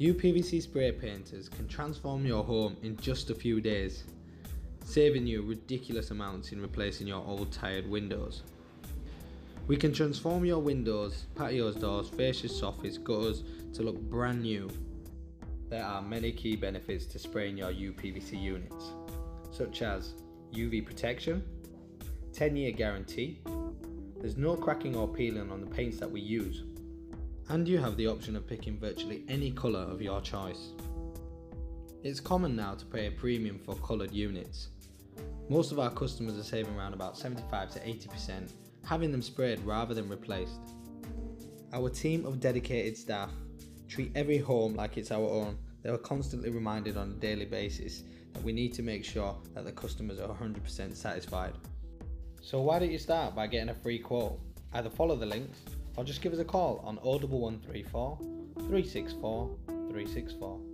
uPVC spray painters can transform your home in just a few days, saving you ridiculous amounts in replacing your old tired windows. We can transform your windows, patios, doors, fascias, sofas, gutters to look brand new. There are many key benefits to spraying your uPVC units, such as UV protection, 10-year guarantee, there's no cracking or peeling on the paints that we use, and you have the option of picking virtually any colour of your choice. It's common now to pay a premium for coloured units. Most of our customers are saving around about 75 to 80% having them sprayed rather than replaced. Our team of dedicated staff treat every home like it's our own. They are constantly reminded on a daily basis that we need to make sure that the customers are 100% satisfied. So why don't you start by getting a free quote? Either follow the links or just give us a call on 01134 364 364.